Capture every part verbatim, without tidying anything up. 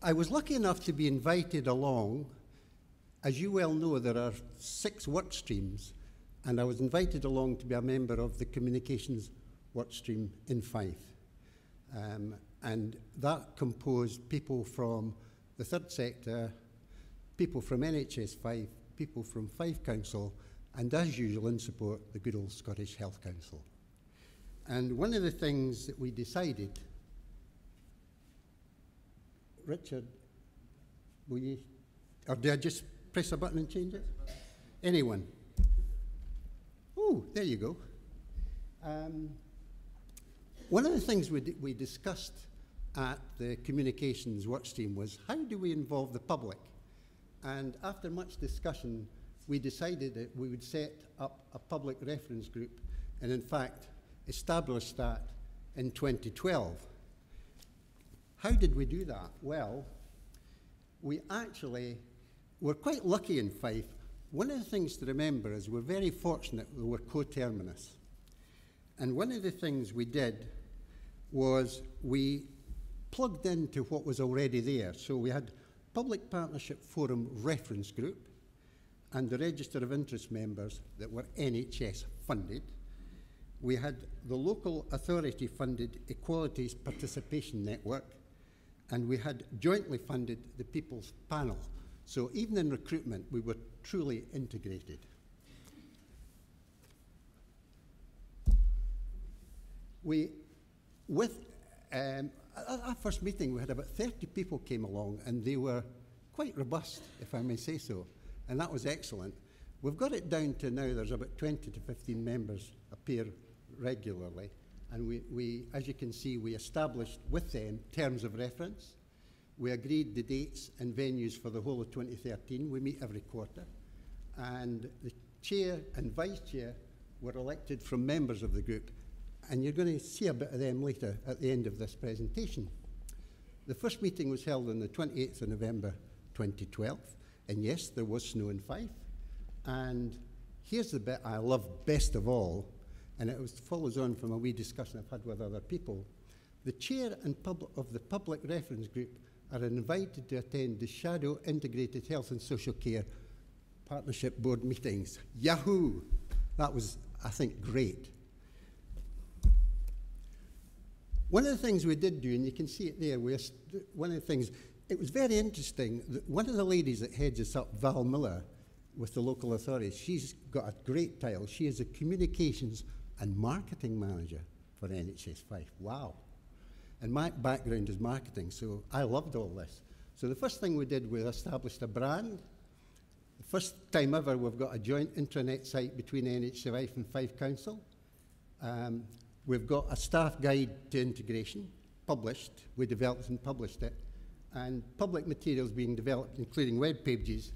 I was lucky enough to be invited along. As you well know, there are six work streams, and I was invited along to be a member of the communications work stream in Fife. Um, and that composed people from the third sector, people from N H S Fife, people from Fife Council, and as usual in support, the good old Scottish Health Council. And one of the things that we decided, Richard, will you, or do I just press a button and change it? Anyone? Oh, there you go. Um, one of the things we, d we discussed at the communications workstream was, how do we involve the public? And after much discussion, we decided that we would set up a public reference group, and in fact, established that in twenty twelve. How did we do that? Well, we actually were quite lucky in Fife. One of the things to remember is we're very fortunate we were coterminous. And one of the things we did was we plugged into what was already there. So we had Public Partnership Forum Reference Group and the Register of Interest members that were N H S funded. We had the Local Authority Funded Equalities Participation Network, and we had jointly funded the People's Panel. So even in recruitment, we were truly integrated. We, with, um, at our first meeting, we had about thirty people came along, and they were quite robust, if I may say so, and that was excellent. We've got it down to now, there's about twenty to fifteen members appear regularly, and we, we, as you can see, we established with them terms of reference. We agreed the dates and venues for the whole of twenty thirteen. We meet every quarter. And the chair and vice chair were elected from members of the group. And you're going to see a bit of them later at the end of this presentation. The first meeting was held on the twenty-eighth of November twenty twelve. And yes, there was snow in Fife. And here's the bit I love best of all. And it was, follows on from a wee discussion I've had with other people. The chair and pub of the Public Reference Group are invited to attend the Shadow Integrated Health and Social Care Partnership Board meetings. Yahoo! That was, I think, great. One of the things we did do, and you can see it there, we, one of the things, it was very interesting, that one of the ladies that heads us up, Val Miller, with the local authorities, she's got a great title. She is a communications and marketing manager for N H S Fife. Wow. And my background is marketing, so I loved all this. So the first thing we did was established a brand. The first time ever we've got a joint intranet site between N H S Fife and Fife Council. Um, we've got a staff guide to integration, published. We developed and published it. And public materials being developed, including web pages.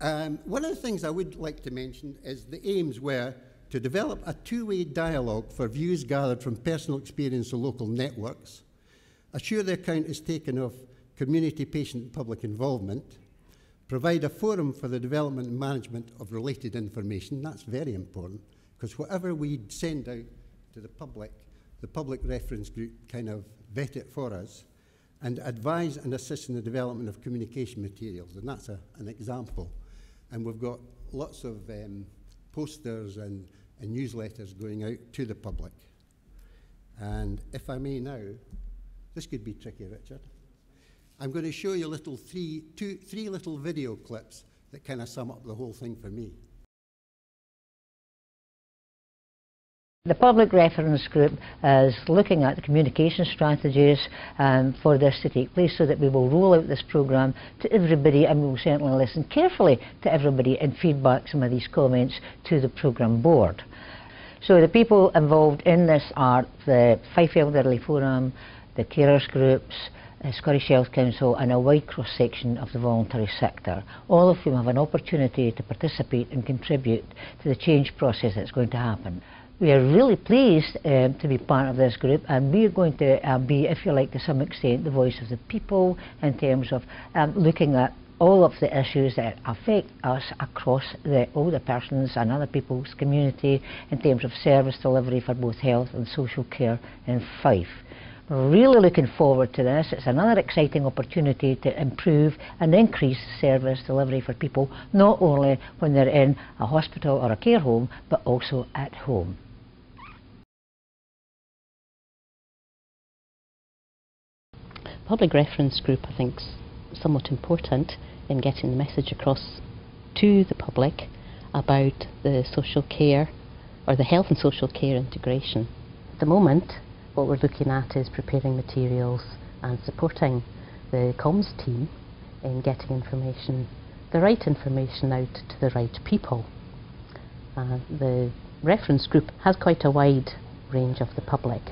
Um, one of the things I would like to mention is the aims were to develop a two-way dialogue for views gathered from personal experience of local networks, assure the account is taken of community, patient and public involvement, provide a forum for the development and management of related information. That's very important, because whatever we send out to the public, the Public Reference Group kind of vet it for us, and advise and assist in the development of communication materials, and that's a, an example. And we've got lots of um, posters and and newsletters going out to the public. And if I may now, this could be tricky, Richard. I'm going to show you little three, two, three little video clips that kind of sum up the whole thing for me. The Public Reference Group is looking at the communication strategies um, for this to take place, so that we will roll out this programme to everybody, and we will certainly listen carefully to everybody and feed back some of these comments to the programme board. So the people involved in this are the Fife Elderly Forum, the carers groups, the Scottish Health Council, and a wide cross-section of the voluntary sector, all of whom have an opportunity to participate and contribute to the change process that's going to happen. We are really pleased um, to be part of this group, and we are going to uh, be, if you like, to some extent, the voice of the people in terms of um, looking at all of the issues that affect us across the older persons and other people's community in terms of service delivery for both health and social care in Fife. really looking forward to this. It's another exciting opportunity to improve and increase service delivery for people, not only when they're in a hospital or a care home, but also at home. Public Reference Group, I think, is somewhat important in getting the message across to the public about the social care, or the health and social care integration. At the moment, what we're looking at is preparing materials and supporting the comms team in getting information, the right information out to the right people. Uh, the reference group has quite a wide range of the public,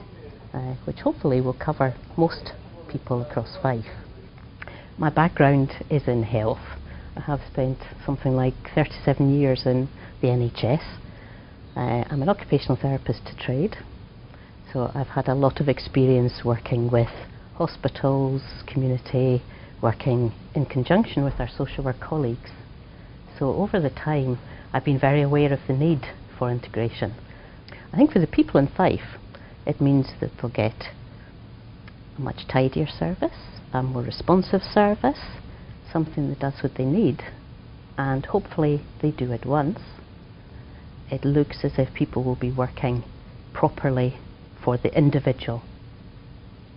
uh, which hopefully will cover most people across Fife. My background is in health. I have spent something like thirty-seven years in the N H S. Uh, I'm an occupational therapist to trade, so I've had a lot of experience working with hospitals, community, working in conjunction with our social work colleagues. So over the time I've been very aware of the need for integration. I think for the people in Fife it means that they'll get a much tidier service, a more responsive service, something that does what they need, and hopefully they do it once. It looks as if people will be working properly for the individual,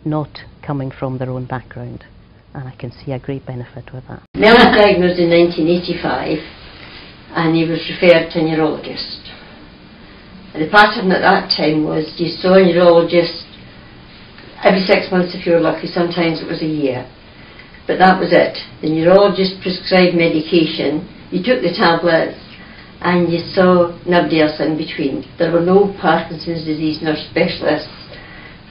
not coming from their own background, and I can see a great benefit with that. Mel was diagnosed in nineteen eighty-five and he was referred to a neurologist. And the pattern at that time was you saw a neurologist every six months if you were lucky, sometimes it was a year, but that was it. The neurologist prescribed medication, you took the tablets, and you saw nobody else in between. There were no Parkinson's disease nurse specialists,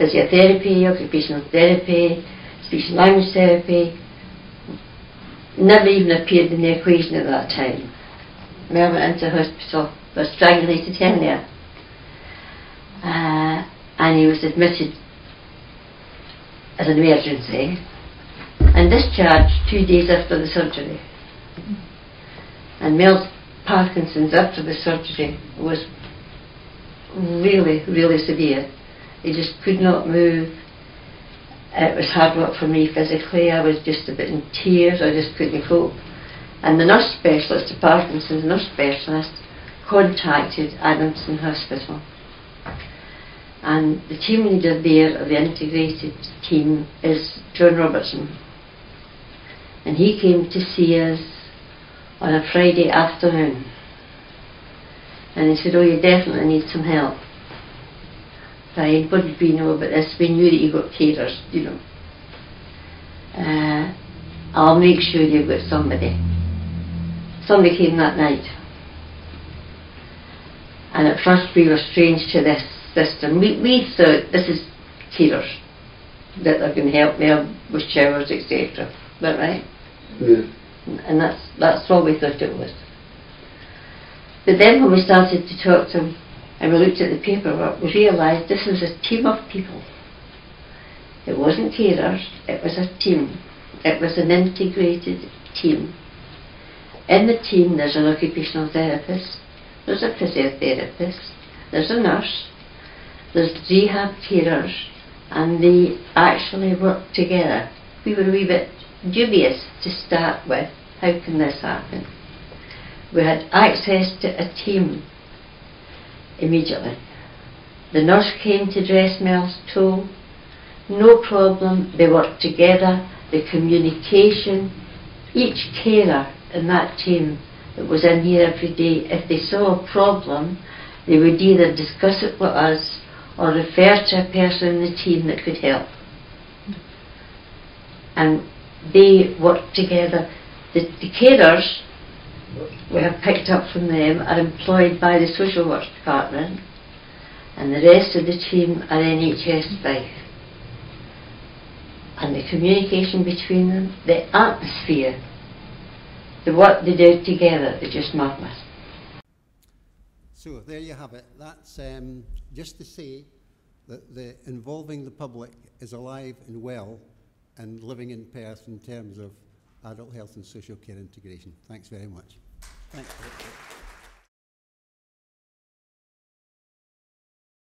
physiotherapy, occupational therapy, speech and language therapy. Never even appeared in the equation at that time. Mel went into hospital for strangulated hernia, uh, and he was admitted as an emergency and discharged two days after the surgery. And Mel's Parkinson's after the surgery was really, really severe. He just could not move. It was hard work for me physically. I was just a bit in tears. I just couldn't cope. And the nurse specialist, the Parkinson's nurse specialist, contacted Adamson Hospital. And the team leader there, the integrated team, is John Robertson. And he came to see us on a Friday afternoon, and he said, oh, you definitely need some help. Fine, what did we know about this? We knew that you got carers, you know. Uh, I'll make sure you've got somebody. Somebody came that night, and at first we were strange to this system. We, we thought this is carers, that they're going to help me with showers, et cetera. But right? Yeah. And that's, that's what we thought it was. But then when we started to talk to him and we looked at the paperwork, we realised this was a team of people. It wasn't carers, it was a team. It was an integrated team. In the team there's an occupational therapist, there's a physiotherapist, there's a nurse, there's rehab carers, and they actually work together. We were a wee bit dubious to start with, how can this happen? We had access to a team immediately. The nurse came to dress Mel's toe, no problem, they worked together, the communication, each carer in that team that was in here every day, if they saw a problem, they would either discuss it with us or refer to a person in the team that could help. And they work together. The, the carers we have picked up from them are employed by the social work department, and the rest of the team are N H S Fife. And the communication between them, the atmosphere, the work they do together is just marvellous. So there you have it. That's um, just to say that the involving the public is alive and well and living in Perth in terms of adult health and social care integration. Thanks very much. Thanks.